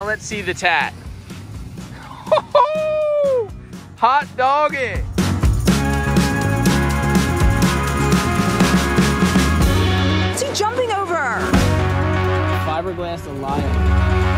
Let's see the tat. Hot doggy. What's he jumping over? Fiberglass Alaia.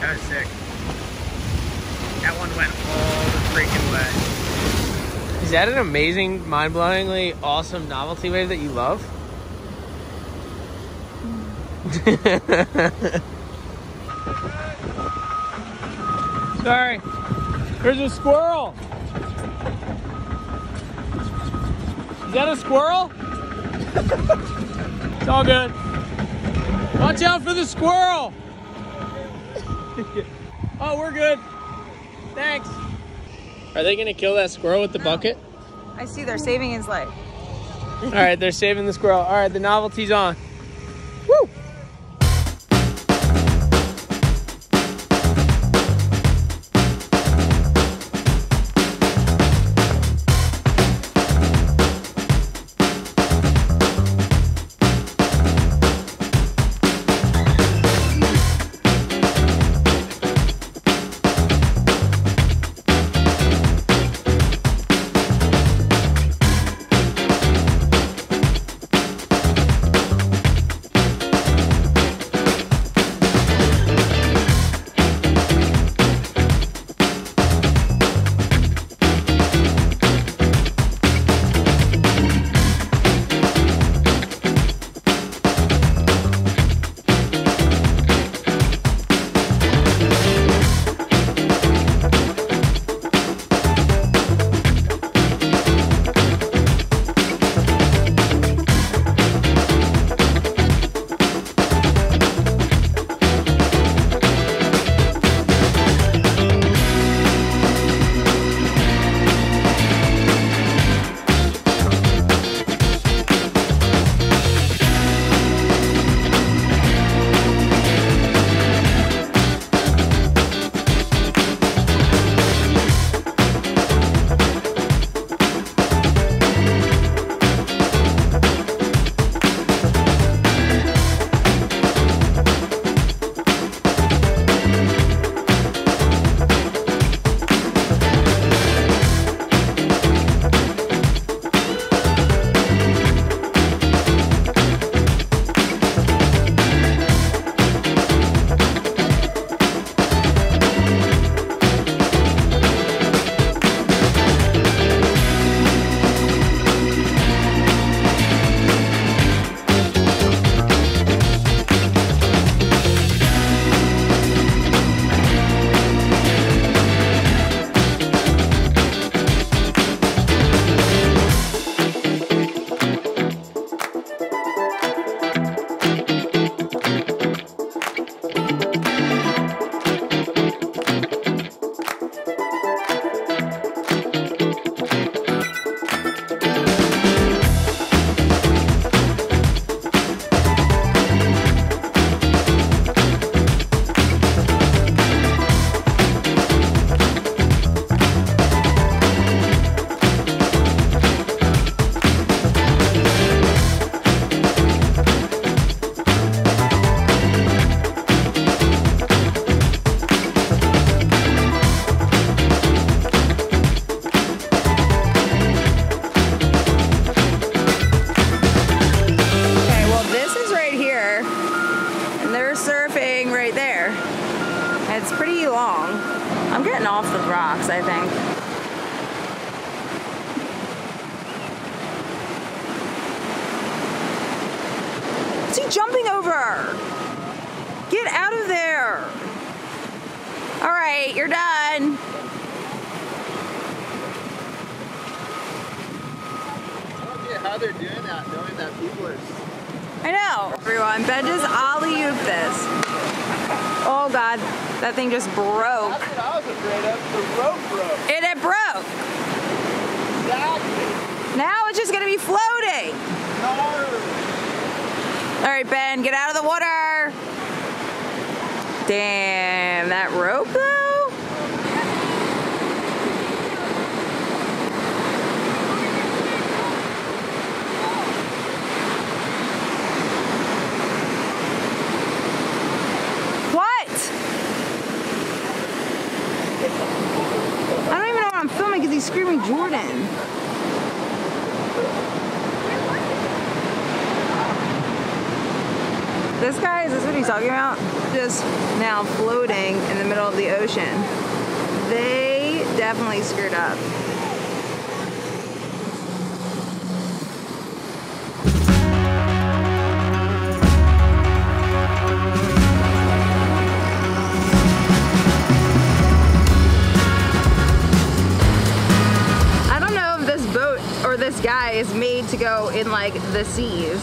That was sick. That one went all the freaking way. Is that an amazing, mind-blowingly awesome novelty wave that you love? Sorry. There's a squirrel. Is that a squirrel? It's all good. Watch out for the squirrel. Oh, we're good. Thanks. Are they gonna kill that squirrel with the bucket? I see they're saving his life. All right, they're saving the squirrel. All right, the novelty's on. Woo! It's pretty long. I'm getting off the rocks, I think. What's he jumping over? Get out of there. All right, you're done. I don't get how they're doing that, knowing that people are I know. Everyone, Ben just alley-ooped this. Oh God, that thing just broke. That's what I was afraid of, the rope broke. And it broke. Exactly. Now it's just gonna be floating. No. All right, Ben, get out of the water. Damn, that rope though? He's screaming Jordan. This guy, is this what he's talking about? Just now floating in the middle of the ocean. They definitely screwed up. Guy is made to go in like the seas.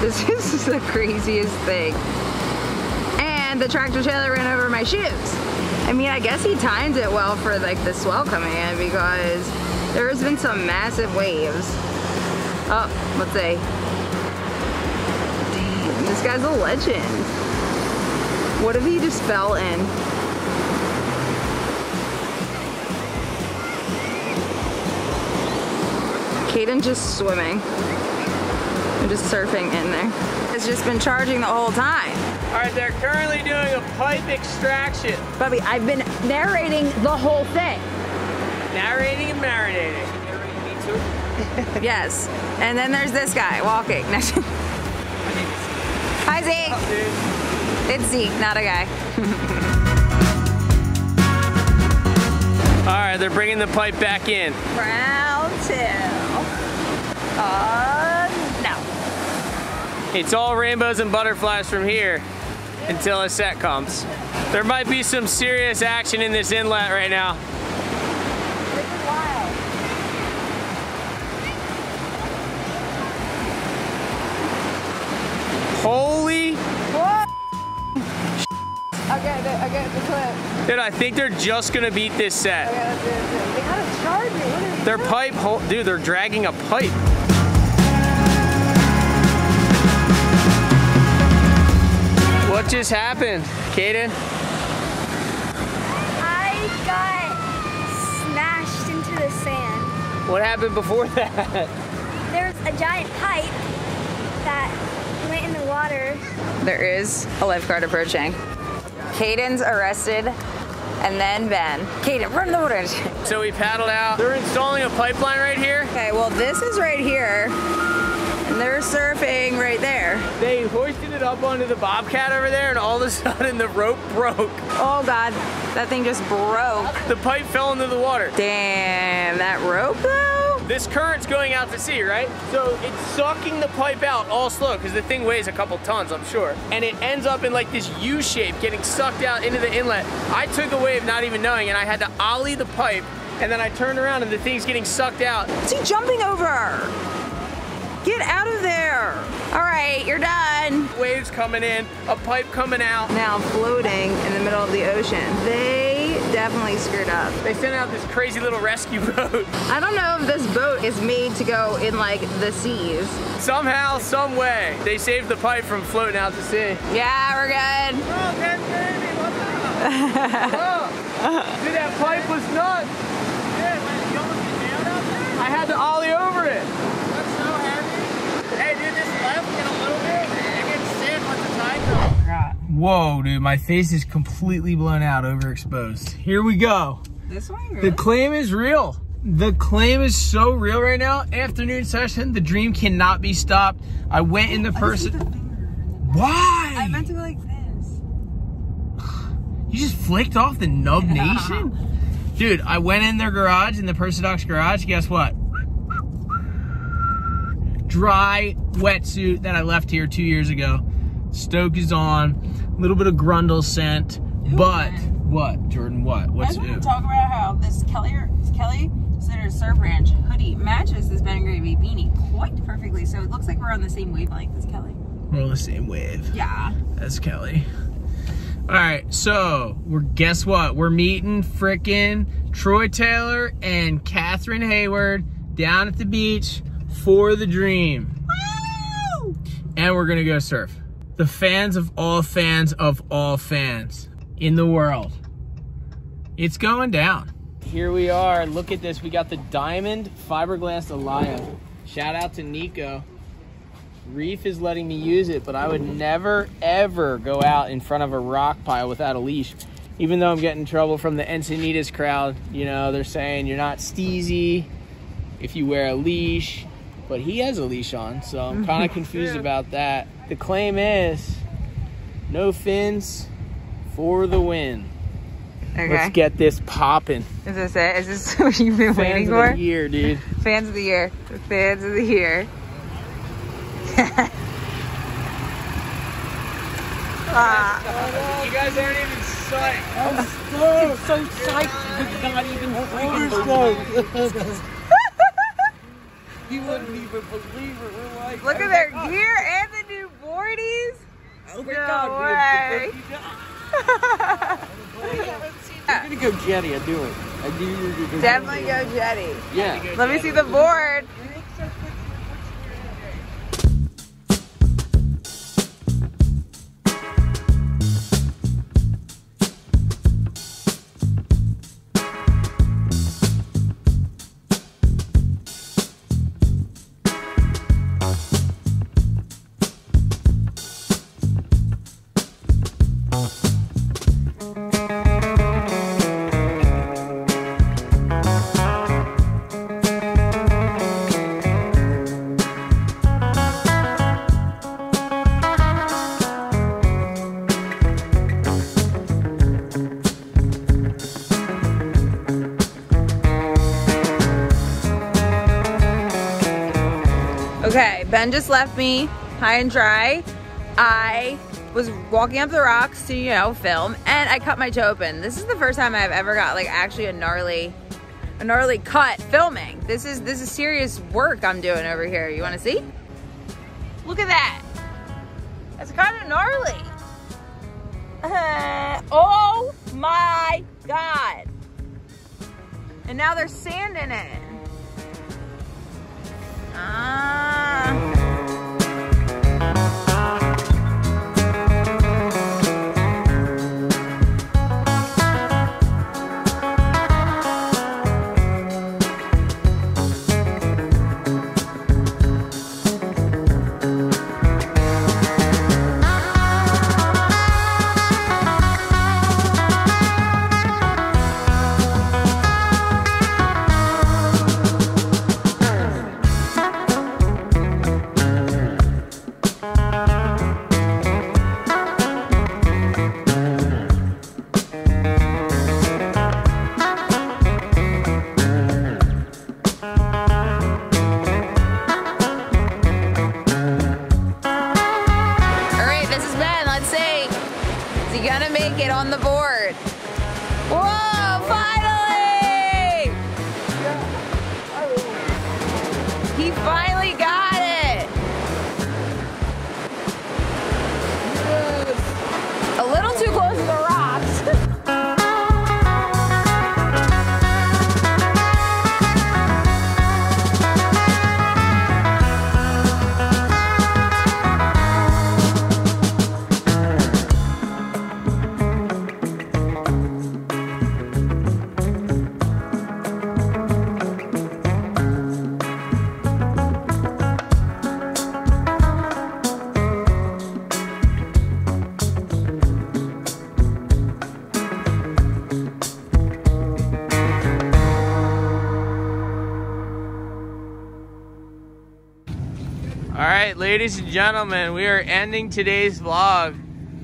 This is the craziest thing. And the tractor trailer ran over my shoes. I mean, I guess he timed it well for like the swell coming in because there has been some massive waves. Oh, let's see. Damn, this guy's a legend. What if he just fell in? Caden just swimming. I'm just surfing in there. It's just been charging the whole time. All right, they're currently doing a pipe extraction. Bubby, I've been narrating the whole thing. Narrating and marinating. Me too. Yes. And then there's this guy walking. Hi, Zeke. Oh, it's Zeke, not a guy. All right, they're bringing the pipe back in. Round two. No. It's all rainbows and butterflies from here until a set comes. There might be some serious action in this inlet right now. Holy. I got the clip. Dude, I think they're just gonna beat this set. Okay, let's do it. They gotta charge me. What are they Their doing? Pipe, dude, they're dragging a pipe. What just happened, Kaden? I got smashed into the sand. What happened before that? There's a giant pipe that went in the water. There is a lifeguard approaching. Caden's arrested, and then Ben. Kaden, run the water. So we paddled out. They're installing a pipeline right here. Okay, well this is right here, and they're surfing right there. They hoisted it up onto the bobcat over there, and all of a sudden the rope broke. Oh God, that thing just broke. The pipe fell into the water. Damn, that rope though? This current's going out to sea, right? So it's sucking the pipe out all slow because the thing weighs a couple tons, I'm sure. And it ends up in like this U shape getting sucked out into the inlet. I took a wave not even knowing and I had to ollie the pipe and then I turned around and the thing's getting sucked out. What's he jumping over? Get out of there. All right, you're done. Waves coming in, a pipe coming out. Now floating in the middle of the ocean. They definitely screwed up. They sent out this crazy little rescue boat. I don't know if this boat is made to go in like the seas. Somehow, some way, they saved the pipe from floating out to sea. Yeah, we're good. Oh, Ben Gravy, what's up? Oh, dude, that pipe was nuts. Yeah, when it's going down out there? I had to ollie over it. Whoa, dude, my face is completely blown out, overexposed. Here we go. This one, really? The claim is real. The claim is so real right now. Afternoon session, the dream cannot be stopped. I went in the person. Why? I meant to go like this. You just flicked off the Nub Nation? Dude, I went in their garage, in the Persidoc's garage, guess what? Dry wetsuit that I left here 2 years ago. Stoke is on. A little bit of Grundle scent, but what, Jordan? What? What's I was going to talk about how this Kelly Center Center Surf Ranch hoodie matches this Ben Gravy beanie quite perfectly, so it looks like we're on the same wavelength as Kelly. We're on the same wave. Yeah. As Kelly. All right, so we're, guess what? We're meeting frickin' Troy Taylor and Katherine Hayward down at the beach for the dream. Woo! And we're gonna go surf. The fans of all fans of all fans in the world. It's going down. Here we are, look at this. We got the Diamond Fiberglass Alaia. Shout out to Nico. Reef is letting me use it, but I would never, ever go out in front of a rock pile without a leash. Even though I'm getting trouble from the Encinitas crowd, you know, they're saying you're not steezy if you wear a leash, but he has a leash on, so I'm kind of confused about that. The claim is, no fins for the win. Okay. Let's get this popping. Is this it? Is this what you've been waiting for? Fans of the year, dude. Fans of the year. Fans of the year. You guys aren't even psyched. I'm so psyched you could not even freaking believe it. You wouldn't even believe it. We're like, look at their gear and the new boardies. Oh my God, I'm gonna go jetty. I do it. I do. Definitely go jetty. Yeah. Let me see the board. Okay, Ben just left me high and dry. I was walking up the rocks to, you know, film, and I cut my toe open. This is the first time I've ever got like actually a gnarly cut filming. This is serious work I'm doing over here. You wanna see? Look at that. That's kind of gnarly. Oh my God. And now there's sand in it. Alright, ladies and gentlemen, we are ending today's vlog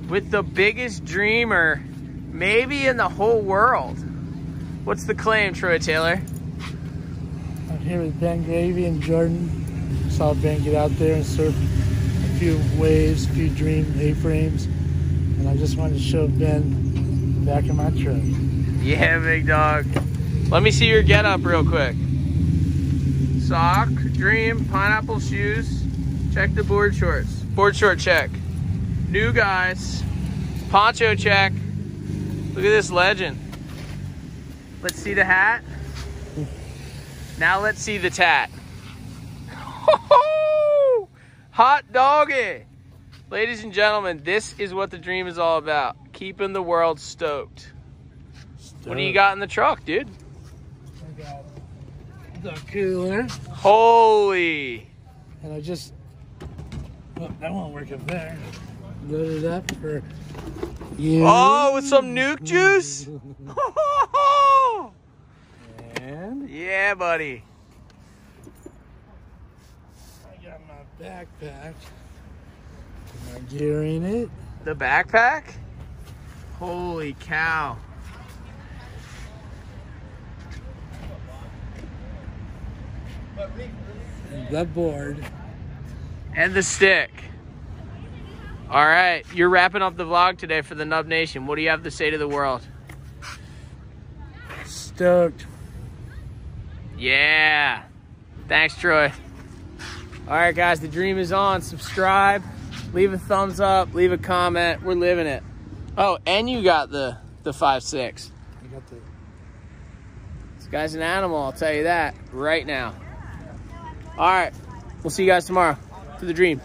with the biggest dreamer maybe in the whole world. What's the claim, Troy Taylor? I'm here with Ben Gravy and Jordan. I saw Ben get out there and surf a few waves, a few dream A-frames, and I just wanted to show Ben back in my truck. Yeah, big dog. Let me see your get up real quick. sock, dream, pineapple shoes. Check the board shorts. Board short check. New guys. Poncho check. Look at this legend. Let's see the hat. Now let's see the tat. Hot doggy. Ladies and gentlemen, this is what the dream is all about. Keeping the world stoked. What do you got in the truck, dude? I got the cooler. Holy. And I just, well, that won't work up there. Loaded up for you. Oh, with some nuke juice? And? Yeah, buddy. I got my backpack. My gear in it. The backpack? Holy cow. The board. And the stick. All right, you're wrapping up the vlog today for the Nub Nation. What do you have to say to the world? Stoked. Yeah. Thanks, Troy. All right, guys, the dream is on. Subscribe. Leave a thumbs up, leave a comment. We're living it. Oh, and you got the 5.6. I got the... This guy's an animal, I'll tell you that right now. All right, we'll see you guys tomorrow. To the dream.